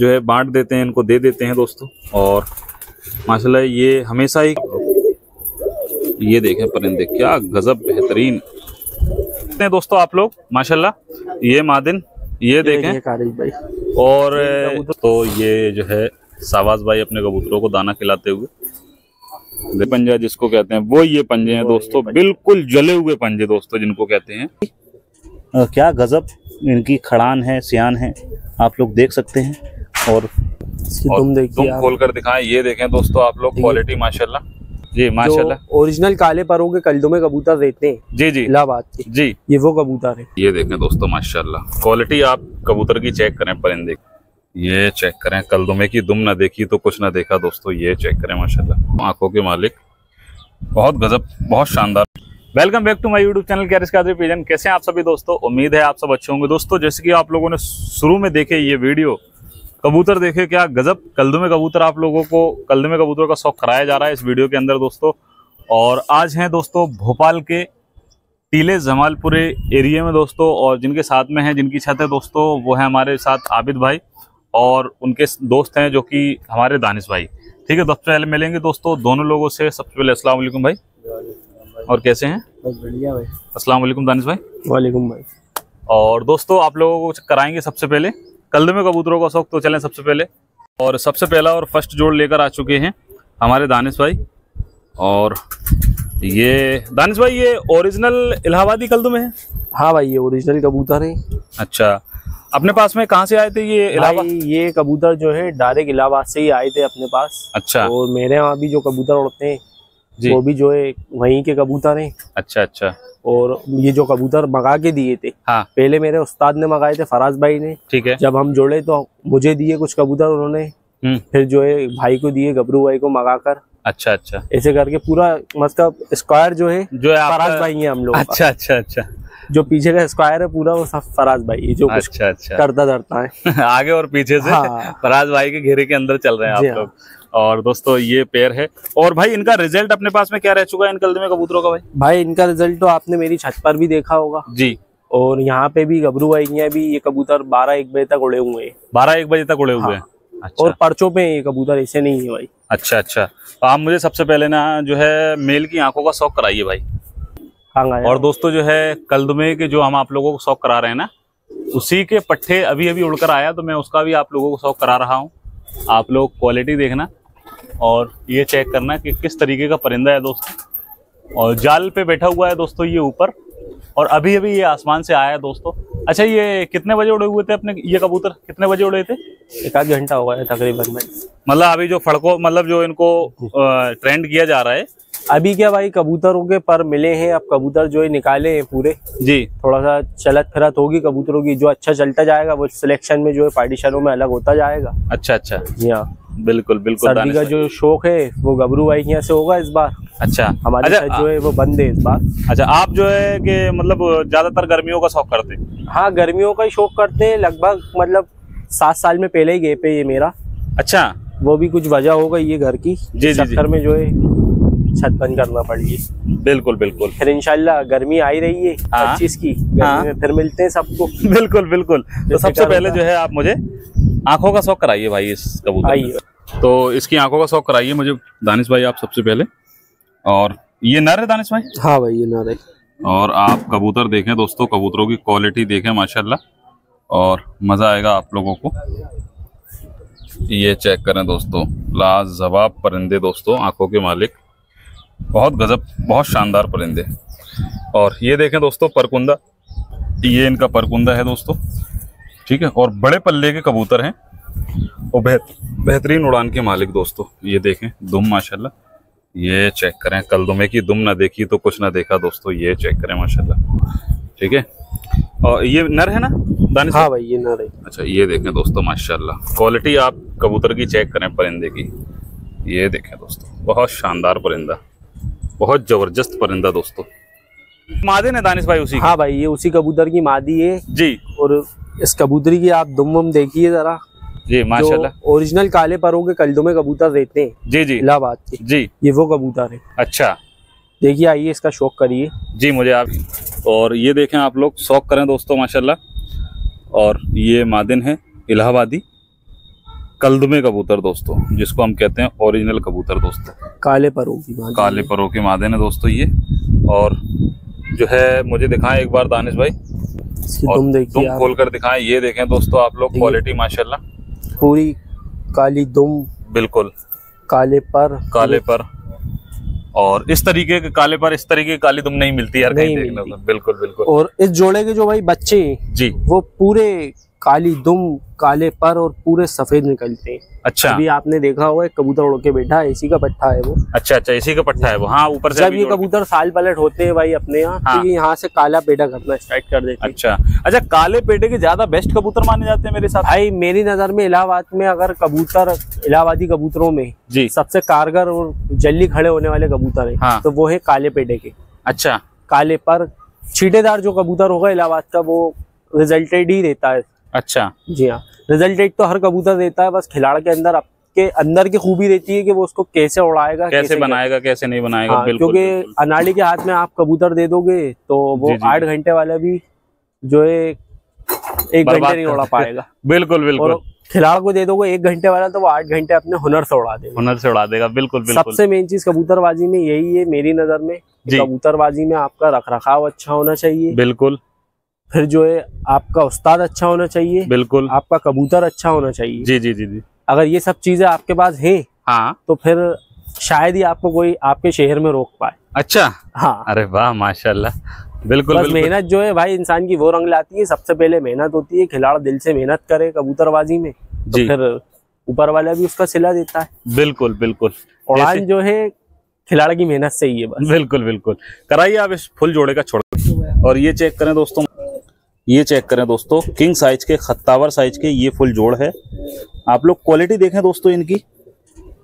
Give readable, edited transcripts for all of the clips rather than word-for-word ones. जो है बांट देते हैं, इनको दे देते हैं दोस्तों। और माशाल्लाह ये हमेशा ही, ये देखें परिंदे क्या गजब बेहतरीन हैं दोस्तों आप लोग, माशाल्लाह ये मादिन ये देखें कारिज भाई। और तो ये जो है शाहबाज भाई अपने कबूतरों को दाना खिलाते हुए, पंजा जिसको कहते हैं वो ये पंजे हैं दोस्तों, बिल्कुल जले हुए पंजे दोस्तों जिनको कहते हैं। क्या गजब इनकी खड़ान है, सियान है, आप लोग देख सकते हैं। और तुम खोल कर दिखाएं, ये देखें दोस्तों आप लोग क्वालिटी माशाल्लाह जी माशाल्लाह। ओरिजिनल काले परों के कलदुमे कबूतर देते हैं जी जी इलाहाबाद के जी, ये वो कबूतर है। ये देखें दोस्तों माशाल्लाह क्वालिटी आप कबूतर की चेक करें, परिंदे ये चेक करें, कलदुमे की दुम ना देखी तो कुछ ना देखा दोस्तों, ये चेक करें माशाल्लाह। आंखों के मालिक, बहुत गजब, बहुत शानदार। Welcome back to my YouTube channel Carrier Pigeon. कैसे हैं आप सभी दोस्तों, उम्मीद है आप सब अच्छे होंगे दोस्तों। जैसे कि आप लोगों ने शुरू में देखे ये वीडियो, कबूतर देखे क्या गजब कलदुमे कबूतर, आप लोगों को कलदुमे कबूतर का शौक कराया जा रहा है इस वीडियो के अंदर दोस्तों। और आज हैं दोस्तों भोपाल के टीले जमालपुरे एरिया में दोस्तों, और जिनके साथ में हैं, जिनकी छत है दोस्तों, वो है हमारे साथ आबिद भाई और उनके दोस्त हैं जो कि हमारे दानिश भाई। ठीक है, सबसे पहले मिलेंगे दोस्तों दोनों लोगों से। सबसे पहले अस्सलाम वालेकुम भाई, और कैसे हैं? बस बढ़िया भाई। अस्सलाम वालेकुम दानिश भाई। वालेकुम भाई। और दोस्तों आप लोगों को कराएंगे सबसे पहले कलदुमे कबूतरों का शौक, तो चलें सबसे पहले। और सबसे पहला और फर्स्ट जोड़ लेकर आ चुके हैं हमारे दानिश भाई। और ये दानिश भाई ये ओरिजिनल इलाहाबादी कलदुमे हैं? हाँ भाई ये ओरिजिनल कबूतर है। अच्छा, अपने पास में कहाँ से आए थे ये इलाहाबाद? ये कबूतर जो है डायरेक्ट इलाहाबाद से ही आए थे अपने पास। अच्छा। और मेरे वहाँ भी जो कबूतर उड़ते हैं वो भी जो है वहीं के कबूतर हैं। अच्छा अच्छा। और ये जो कबूतर मंगा के दिए थे, हाँ, पहले मेरे उस्ताद ने मंगाए थे, फराज भाई ने। ठीक है। जब हम जोड़े तो मुझे दिए कुछ कबूतर उन्होंने, फिर जो है भाई को दिए, गबरू भाई को मंगा कर। अच्छा अच्छा। ऐसे करके पूरा मतलब स्क्वायर जो है फराज भाई है हम लोग। अच्छा अच्छा अच्छा। जो पीछे का स्क्वायर है पूरा वो सब फराज भाई जो कुछ अच्छा अच्छा करता धरता है आगे और पीछे से। हाँ। फराज भाई के घेरे के अंदर चल रहे हैं आप लोग। और दोस्तों ये पेयर है। और भाई इनका रिजल्ट अपने पास में क्या रह चुका है इन कलदुमे कबूतरों का? भाई इनका रिजल्ट तो आपने मेरी छत पर भी देखा होगा जी, और यहाँ पे भी गबरू भाई यहाँ भी ये कबूतर 12-1 बजे तक उड़े हुए हैं। 12-1 बजे तक उड़े हुए हैं। अच्छा। और पर्चों पे ये कबूतर, ऐसे नहीं है भाई। अच्छा अच्छा। आप मुझे सबसे पहले ना जो है मेल की आंखों का शौक कराइए भाई। और दोस्तों जो है कलदुमे के जो हम आप लोगों को शौक करा रहे हैं ना, उसी के पट्ठे अभी अभी उड़कर आया तो मैं उसका भी आप लोगों को शौक करा रहा हूँ। आप लोग क्वालिटी देखना और ये चेक करना कि किस तरीके का परिंदा है दोस्तों। और जाल पे बैठा हुआ है दोस्तों ये ऊपर, और अभी अभी ये आसमान से आया है दोस्तों। अच्छा, ये कितने बजे उड़े हुए थे अपने ये कबूतर, कितने बजे उड़े थे? एक आध घंटा होगा तकरीबन भाई, मतलब अभी जो फड़को मतलब जो इनको ट्रेंड किया जा रहा है अभी। क्या भाई कबूतरों के पर मिले हैं, अब कबूतर जो है निकाले हैं पूरे जी, थोड़ा सा चलत फिरत होगी कबूतरों की, जो अच्छा चलता जाएगा वो सिलेक्शन में जो है पार्टीशनों में अलग होता जाएगा। अच्छा अच्छा। जी हाँ बिल्कुल बिल्कुल। सर्दी का जो शौक है वो गबरू भाई यहाँ से होगा इस बार। अच्छा। हमारे साथ जो है वो बंद है इस बार। अच्छा, आप जो है कि मतलब ज्यादातर गर्मियों का शौक करते हैं? हाँ गर्मियों का ही शौक करते हैं लगभग, मतलब 7 साल में पहले ही गैप है ये मेरा। अच्छा। वो भी कुछ वजह होगा ये घर की चक्कर में जो है छत बंद करना पड़ी। बिल्कुल बिल्कुल। फिर इंशाल्लाह गर्मी आ ही रही है 25 की, फिर मिलते हैं सबको। बिल्कुल बिल्कुल। तो सबसे पहले जो है आप मुझे आंखों का शौक कराइए भाई इस कबूतर, तो इसकी आंखों का शौक कराइए मुझे दानिश भाई आप सबसे पहले। और ये नर है दानिश भाई? हाँ भाई ये नर है। और आप कबूतर देखें दोस्तों, कबूतरों की क्वालिटी देखें माशाल्लाह, और मज़ा आएगा आप लोगों को। ये चेक करें दोस्तों, लाजवाब परिंदे दोस्तों, आंखों के मालिक, बहुत गजब, बहुत शानदार परिंदे। और ये देखें दोस्तों परकुंदा, ये इनका परकुंदा है दोस्तों। ठीक है। और बड़े पल्ले के कबूतर हैं और बेहतरीन उड़ान के मालिक दोस्तों। ये देखें दुम माशाल्लाह, ये चेक करें, कलदुमे की दुम ना देखी तो कुछ ना देखा दोस्तों, ये चेक करें माशाल्लाह। ठीक है। और ये नर है ना दानिश? हाँ भाई ये नर है। अच्छा ये देखें दोस्तों माशाल्लाह, क्वालिटी आप कबूतर की चेक करें परिंदे की। ये देखें दोस्तों, बहुत शानदार परिंदा, बहुत जबरदस्त परिंदा दोस्तों। मादी है दानिश भाई उसी? हाँ भाई ये उसी कबूतर की मादी है जी। और इस कबूतरी की आप दुम देखिए जरा जी माशाल्लाह। ओरिजिनल काले परों के कलदुमे कबूतर देते हैं जी जी इलाहाबाद के जी, ये वो कबूतर है। अच्छा देखिए, आइए इसका शौक करिए जी मुझे आप। और ये देखें आप लोग शौक करें दोस्तों माशाल्लाह। और ये मादिन है इलाहाबादी, कलदुमे कबूतर दोस्तों, जिसको हम कहते हैं ओरिजिनल कबूतर दोस्तों, काले परों की मादे, काले परों की मादे ने दोस्तों ये। और जो है मुझे दिखाएं एक बार दानिश भाई, दुम खोल कर दिखाएं, ये देखें दोस्तों आप लोग क्वालिटी माशाल्लाह, पूरी काली दुम, बिल्कुल काले पर, काले पर। और इस तरीके के काले पर, इस तरीके की काली दुम नहीं मिलती यार कहीं देखने, बिल्कुल बिल्कुल। और इस जोड़े के जो भाई बच्चे जी, वो पूरे काली दुम, काले पर और पूरे सफेद निकलते हैं। अच्छा, अभी आपने देखा होगा कबूतर उड़ के बैठा है, इसी का पट्टा है वो। अच्छा अच्छा, इसी का पट्टा है वो। हाँ, ऊपर से जब ये कबूतर साल पलट होते हैं भाई अपने यहाँ, हाँ। तो ये यहाँ से काला पेटा करना स्टार्ट कर देते हैं। अच्छा अच्छा, काले पेटे के ज्यादा बेस्ट कबूतर माने जाते हैं मेरे साथ भाई, मेरी नजर में। इलाहाबाद में अगर कबूतर, इलाहाबादी कबूतरों में जी सबसे कारगर और जल्दी खड़े होने वाले कबूतर है तो वो है काले पेटे के। अच्छा, काले पर छीटेदार जो कबूतर होगा इलाहाबाद का, वो रिजल्टेड ही देता है। अच्छा जी हाँ, रिजल्टेड तो हर कबूतर देता है, बस खिलाड़ के अंदर आपके अंदर की खूबी रहती है कि वो उसको कैसे उड़ाएगा, कैसे बनाएगा, कैसे नहीं बनाएगा। हाँ, क्योंकि अनाड़ी के हाथ में आप कबूतर दे दोगे तो वो 8 घंटे वाला भी जो है 1 घंटे नहीं उड़ा पाएगा। बिल्कुल बिल्कुल, खिलाड़ को दे दोगे 1 घंटे वाला तो वो 8 घंटे अपने हुनर से उड़ा देगा, हुनर से उड़ा देगा। बिल्कुल, सबसे मेन चीज कबूतरबाजी में यही है मेरी नजर में। कबूतरबाजी में आपका रखरखाव अच्छा होना चाहिए, बिल्कुल। फिर जो है आपका उस्ताद अच्छा होना चाहिए, बिल्कुल। आपका कबूतर अच्छा होना चाहिए। जी जी जी जी, अगर ये सब चीजें आपके पास हैं, हाँ, तो फिर शायद ही आपको कोई आपके शहर में रोक पाए। अच्छा, हाँ, अरे वाह माशाल्लाह, बिल्कुल। बस मेहनत जो है भाई इंसान की वो रंग लाती है, सबसे पहले मेहनत होती है। खिलाड़ दिल से मेहनत करे कबूतरबाजी में तो फिर ऊपर वाला भी उसका सिला देता है। बिल्कुल बिल्कुल, उड़ान जो है खिलाड़ की मेहनत से ही है बस। बिल्कुल बिल्कुल, कराइए आप इस फुल जोड़े का छोड़। और ये चेक करें दोस्तों, ये चेक करें दोस्तों, किंग साइज के, खत्तावर साइज के ये फुल जोड़ है। आप लोग क्वालिटी देखें दोस्तों इनकी,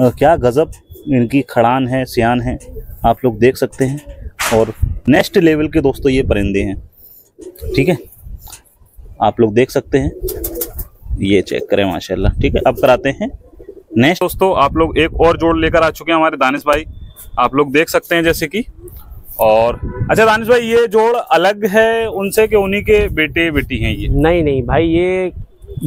क्या गजब इनकी खड़ान है, सियान है, आप लोग देख सकते हैं। और नेक्स्ट लेवल के दोस्तों ये परिंदे हैं, ठीक है, आप लोग देख सकते हैं। ये चेक करें माशाल्लाह, ठीक है। अब कराते हैं नेक्स्ट दोस्तों, आप लोग एक और जोड़ लेकर आ चुके हैं हमारे दानिश भाई, आप लोग देख सकते हैं जैसे कि। और अच्छा दानिश भाई, ये जोड़ अलग है उनसे कि उन्हीं के बेटे बेटी हैं ये? नहीं नहीं भाई,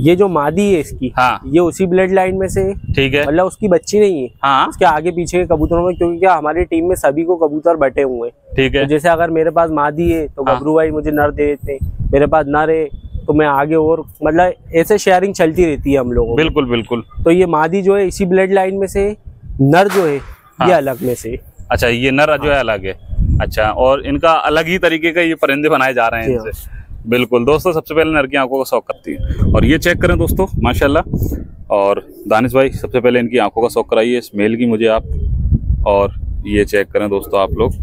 ये जो मादी है इसकी, हाँ, ये उसी ब्लड लाइन में से, ठीक है, मतलब उसकी बच्ची नहीं है। हाँ, उसके आगे पीछे के कबूतरों में, क्योंकि क्या हमारी टीम में सभी को कबूतर बटे हुए हैं, ठीक है। तो जैसे अगर मेरे पास मादी है तो गबरू भाई मुझे नर दे देते हैं, मेरे पास नर है तो मैं आगे, और मतलब ऐसे शेयरिंग चलती रहती है हम लोगों। बिल्कुल बिल्कुल, तो ये मादी जो है इसी ब्लड लाइन में से, नर जो है ये अलग में से। अच्छा, ये नर जो है अलग है। अच्छा, और इनका अलग ही तरीके का ये परिंदे बनाए जा रहे हैं इनसे। बिल्कुल दोस्तों, सबसे पहले नर की आंखों का शौक करती है। और ये चेक करें दोस्तों माशाल्लाह। और दानिश भाई, सबसे पहले इनकी आंखों का शौक कराइए इस मेल की मुझे आप। और ये चेक करें दोस्तों आप लोग,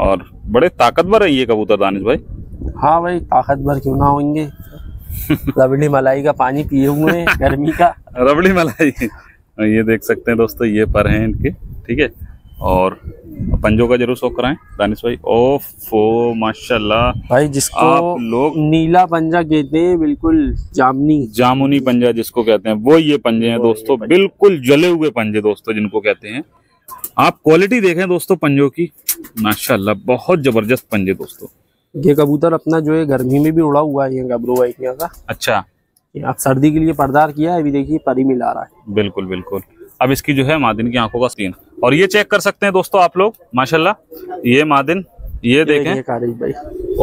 और बड़े ताकतवर है ये कबूतर दानिश भाई। हाँ भाई, ताकतवर क्यों ना होंगे, रबड़ी मलाई का पानी पिए हुए हैं, गर्मी का रबड़ी मलाई। ये देख सकते हैं दोस्तों, ये पर हैं इनके, ठीक है। और पंजों का जरूर शौक कराएं दानिश भाई। ओफो माशाल्लाह भाई, जिसको आप लोग नीला पंजा कहते हैं, बिल्कुल जामनी, जामुनी पंजा जिसको कहते हैं, वो ये पंजे हैं दोस्तों, बिल्कुल जले हुए पंजे दोस्तों जिनको कहते हैं। आप क्वालिटी देखें दोस्तों पंजों की, माशाल्लाह बहुत जबरदस्त पंजे दोस्तों। ये कबूतर अपना जो है गर्मी में भी उड़ा हुआ है गबरू भाई का। अच्छा, आप सर्दी के लिए पर्दार किया है, अभी देखिए परी मिला रहा है। बिल्कुल बिल्कुल, अब इसकी जो है मादिन की आंखों का सीन। और ये चेक कर सकते हैं दोस्तों आप लोग माशाल्लाह, ये मादिन, ये देखें भाई।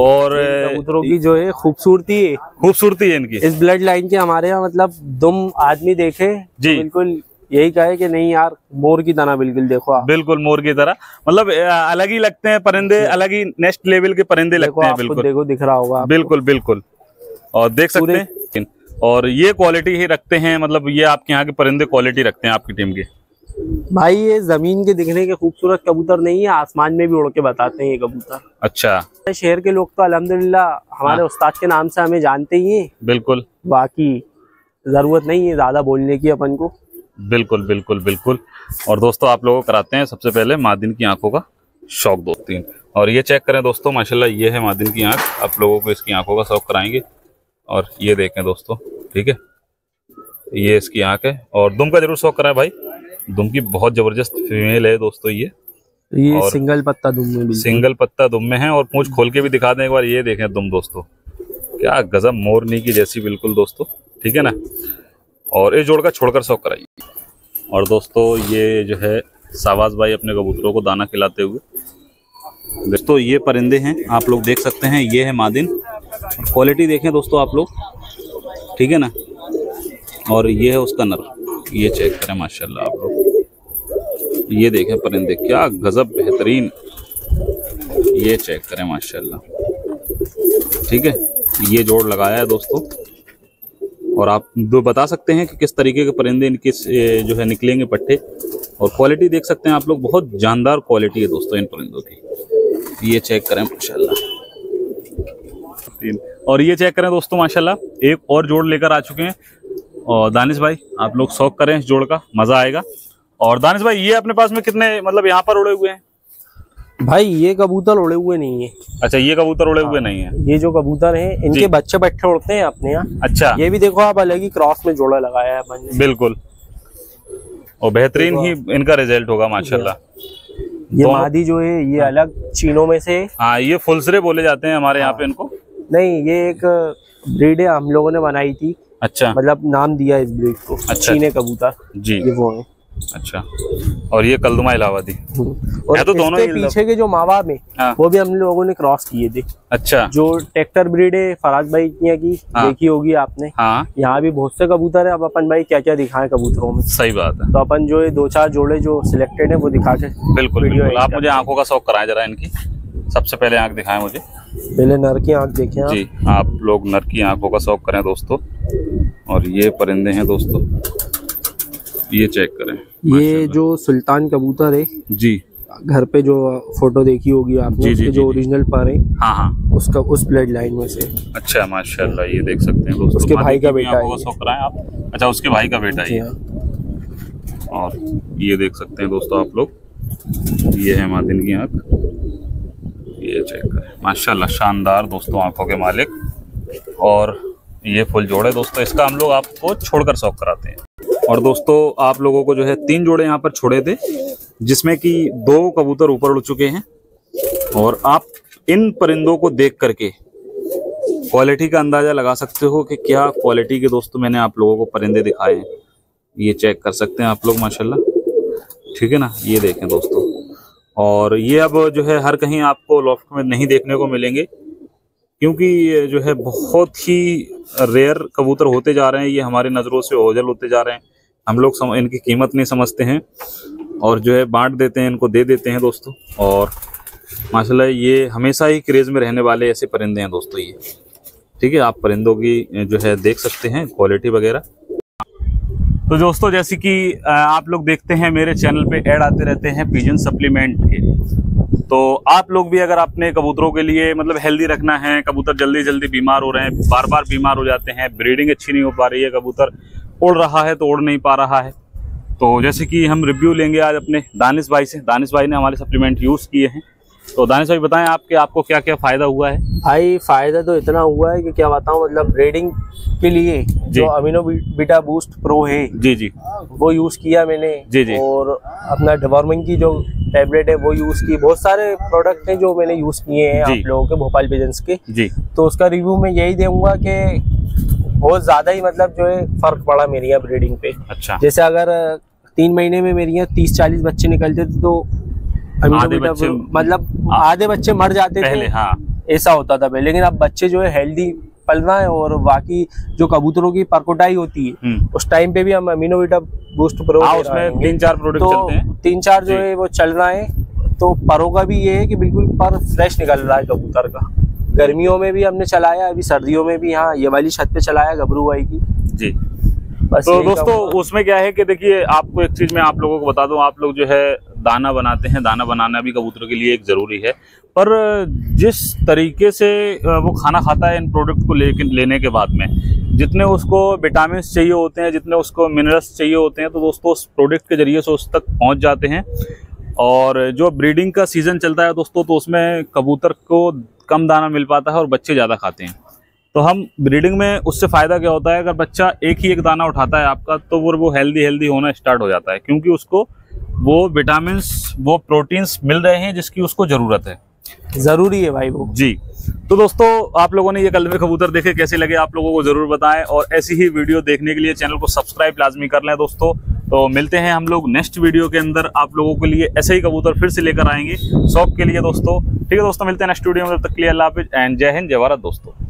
और कबूतरों की जो है खूबसूरती है, खूबसूरती है इनकी इस ब्लड लाइन के। हमारे यहाँ मतलब दुम आदमी देखे जी, बिल्कुल यही कहे कि नहीं यार मोर की तरह, बिल्कुल देखो आप, बिल्कुल मोर की तरह, मतलब अलग ही लगते हैं परिंदे, अलग ही नेक्स्ट लेवल के परिंदे लगते हैं। बिल्कुल देखो, दिख रहा होगा, बिल्कुल बिल्कुल, और देख सकते हैं। और ये क्वालिटी ही रखते हैं, मतलब ये आपके यहाँ के परिंदे क्वालिटी रखते हैं आपकी टीम के भाई। ये जमीन के दिखने के खूबसूरत कबूतर नहीं है, आसमान में भी उड़ के बताते हैं ये कबूतर। अच्छा, शहर के लोग तो अल्हम्दुलिल्लाह हमारे उस्ताद के नाम से हमें जानते ही हैं। बिल्कुल, बाकी जरूरत नहीं है ज्यादा बोलने की अपन को। बिल्कुल बिल्कुल बिल्कुल। और दोस्तों आप लोगों को कराते हैं सबसे पहले मादिन की आंखों का शौक दो तीन। और ये चेक करें दोस्तों माशाल्लाह, ये है मादिन की आंख, आप लोगों को इसकी आंखों का शौक कराएंगे। और ये देखें दोस्तों, ठीक है, ये इसकी आंख है। और दुम का जरूर शौक कराएं भाई, दुम की बहुत जबरदस्त फीमेल है दोस्तों ये सिंगल पत्ता दुम में, सिंगल पत्ता दुम में है। और पूंछ खोल के भी दिखा दें एक बार, ये देखें दुम दोस्तों, क्या गजब, मोरनी की जैसी बिल्कुल दोस्तों, ठीक है ना। और इस जोड़ का छोड़कर 100 कराइए। और दोस्तों ये जो है शाबाश भाई अपने कबूतरों को दाना खिलाते हुए। दोस्तों ये परिंदे हैं, आप लोग देख सकते हैं, ये है मादिन। और क्वालिटी देखें दोस्तों आप लोग, ठीक है ना। और ये है उसका नर, ये चेक करें माशाल्लाह आप लोग, ये देखें परिंदे क्या गजब बेहतरीन, ये चेक करें माशाल्लाह। ठीक है, ये जोड़ लगाया है दोस्तों। और आप जो बता सकते हैं कि किस तरीके के परिंदे इनके जो है निकलेंगे पट्टे, और क्वालिटी देख सकते हैं आप लोग, बहुत जानदार क्वालिटी है दोस्तों इन परिंदों की। ये चेक करें माशाल्लाह। और ये चेक करें दोस्तों माशाल्लाह, एक और जोड़ लेकर आ चुके हैं। और दानिश भाई आप लोग शौक करें इस जोड़ का, मज़ा आएगा। और दानिश भाई ये अपने पास में कितने मतलब यहाँ पर उड़े हुए हैं? भाई ये कबूतर उड़े हुए नहीं है। अच्छा, ये कबूतर उड़े हुए नहीं है। ये जो कबूतर है इनके बच्चे बैठे उड़ते हैं अपने यहाँ। अच्छा, ये भी देखो आप, अलग ही क्रॉस में जोड़ा लगाया है मैंने। बिल्कुल, और बेहतरीन ही इनका रिजल्ट होगा माशाल्लाह। ये मादी जो है ये अलग चीनों में से, हाँ ये फुलसरे बोले जाते हैं हमारे यहाँ पे इनको। नहीं, ये एक ब्रीड है हम लोगों ने बनाई थी। अच्छा, मतलब नाम दिया इस ब्रीड को। अच्छा, चीने कबूतर जी, ये वो है। अच्छा, और ये कलदुमा इलाहाबादी। और तो दोनों पीछे के जो मावा में, हाँ। वो भी हम लोगों ने क्रॉस किए थे। अच्छा, जो ट्रैक्टर ब्रीड है फराज भाई की, हाँ। देखी होगी आपने, हाँ। यहाँ भी बहुत से कबूतर है। अब अपन भाई क्या क्या दिखाएं कबूतरों में, सही बात है। तो अपन जो है 2-4 जोड़े जो सिलेक्टेड है वो दिखा के। बिल्कुल, आप मुझे आंखों का शौक कराएं जरा इनकी। सबसे पहले आंख दिखाएं मुझे, पहले नर की आंख देखें जी। आप लोग नर की आंखों का शौक करें दोस्तों। और ये परिंदे हैं दोस्तों, ये चेक करें। ये जो सुल्तान कबूतर है जी, घर पे जो फोटो देखी होगी आपने, जी, उसके जो ओरिजिनल पर है, हाँ हाँ, उसका उस ब्लड लाइन में से। अच्छा माशाल्लाह, ये देख सकते हैं दोस्तों, उसके भाई का बेटा है आप। अच्छा, उसके भाई का बेटा है। और ये देख सकते हैं दोस्तों आप लोग, ये है मादिन की आँख, ये चेक करें माशाल्लाह। शानदार दोस्तों आँखों के मालिक। और ये फुल जोड़ है दोस्तों, इसका हम लोग आपको छोड़कर शौक कराते हैं। और दोस्तों आप लोगों को जो है 3 जोड़े यहाँ पर छोड़े थे, जिसमें कि 2 कबूतर ऊपर उड़ चुके हैं। और आप इन परिंदों को देख करके क्वालिटी का अंदाज़ा लगा सकते हो कि क्या क्वालिटी के दोस्तों मैंने आप लोगों को परिंदे दिखाए हैं। ये चेक कर सकते हैं आप लोग माशाल्लाह, ठीक है ना। ये देखें दोस्तों, और ये अब जो है हर कहीं आपको लॉफ्ट में नहीं देखने को मिलेंगे, क्योंकि जो है बहुत ही रेयर कबूतर होते जा रहे हैं। ये हमारी नज़रों से ओझल होते जा रहे हैं, हम लोग इनकी कीमत नहीं समझते हैं और जो है बांट देते हैं, इनको दे देते हैं दोस्तों। और माशाल्लाह ये हमेशा ही क्रेज़ में रहने वाले ऐसे परिंदे हैं दोस्तों ये, ठीक है। आप परिंदों की जो है देख सकते हैं क्वालिटी वगैरह। तो दोस्तों जैसे कि आप लोग देखते हैं मेरे चैनल पे ऐड आते रहते हैं पिजन सप्लीमेंट के, तो आप लोग भी अगर अपने कबूतरों के लिए मतलब हेल्दी रखना है, कबूतर जल्दी जल्दी बीमार हो रहे हैं, बार बार बीमार हो जाते हैं, ब्रीडिंग अच्छी नहीं हो पा रही है, कबूतर उड़ रहा है तो उड़ नहीं पा रहा है, तो जैसे कि हम रिव्यू लेंगे आज अपने दानिश भाई से। दानिश भाई ने हमारे सप्लीमेंट यूज़ किए हैं, तो दानिश भाई बताएं आपके आपको क्या क्या फ़ायदा हुआ है? भाई फ़ायदा तो इतना हुआ है कि क्या बताऊं, मतलब ब्रीडिंग के लिए जो अमीनो बीटा बूस्ट प्रो है जी जी, वो यूज़ किया मैंने जी जी। और अपना डिवॉर्मिंग की जो टैबलेट है वो यूज़ की। बहुत सारे प्रोडक्ट हैं जो मैंने यूज़ किए हैं आप लोगों के भोपाल विजन्स के जी। तो उसका रिव्यू मैं यही दूंगा कि बहुत ज़्यादा ही मतलब जो है फ़र्क पड़ा मेरी यहाँ ब्रीडिंग पे। अच्छा, जैसे अगर 3 महीने में मेरी यहाँ 30-40 बच्चे निकलते थे, तो आधे बच्चे मतलब आधे बच्चे मर जाते थे, हाँ। ऐसा होता था पहले, लेकिन अब बच्चे जो है हेल्दी पल रहे हैं। और बाकी जो कबूतरों की परकोटाई होती है उस टाइम पे भी हम अमीनो बीटा बूस्ट प्रो उसमें 3-4 प्रोडक्ट चलते हैं, 3-4 जो है वो चल रहा है। तो परों का भी ये है कि बिल्कुल पर फ्रेश निकल रहा है कबूतर का। गर्मियों में भी हमने चलाया, अभी सर्दियों में भी, हाँ, ये वाली छत पे चलाया गबरू भाई की जी। तो दोस्तों उसमें क्या है कि देखिए, आपको एक चीज़ मैं आप लोगों को बता दूं, आप लोग जो है दाना बनाते हैं, दाना बनाना भी कबूतरों के लिए एक ज़रूरी है, पर जिस तरीके से वो खाना खाता है इन प्रोडक्ट को लेने के बाद में, जितने उसको विटामिन चाहिए होते हैं, जितने उसको मिनरल्स चाहिए होते हैं, तो दोस्तों उस प्रोडक्ट के ज़रिए से उस तक पहुँच जाते हैं। और जो ब्रीडिंग का सीज़न चलता है दोस्तों, तो उसमें कबूतर को कम दाना मिल पाता है और बच्चे ज़्यादा खाते हैं। तो हम ब्रीडिंग में उससे फ़ायदा क्या होता है, अगर बच्चा एक ही एक दाना उठाता है आपका, तो वो हेल्दी होना स्टार्ट हो जाता है, क्योंकि उसको वो विटामिन्स वो प्रोटीन्स मिल रहे हैं जिसकी उसको ज़रूरत है। जरूरी है भाई वो जी। तो दोस्तों आप लोगों ने ये कलमी कबूतर देखे, कैसे लगे आप लोगों को जरूर बताएं, और ऐसी ही वीडियो देखने के लिए चैनल को सब्सक्राइब लाजमी कर लें दोस्तों। तो मिलते हैं हम लोग नेक्स्ट वीडियो के अंदर, आप लोगों के लिए ऐसे ही कबूतर फिर से लेकर आएंगे शौक के लिए दोस्तों। ठीक है दोस्तों, मिलते हैं नेक्स्ट वीडियो में, तब तक के लिए अल्लाह हाफिज़ एंड जय हिंद जय भारत दोस्तों।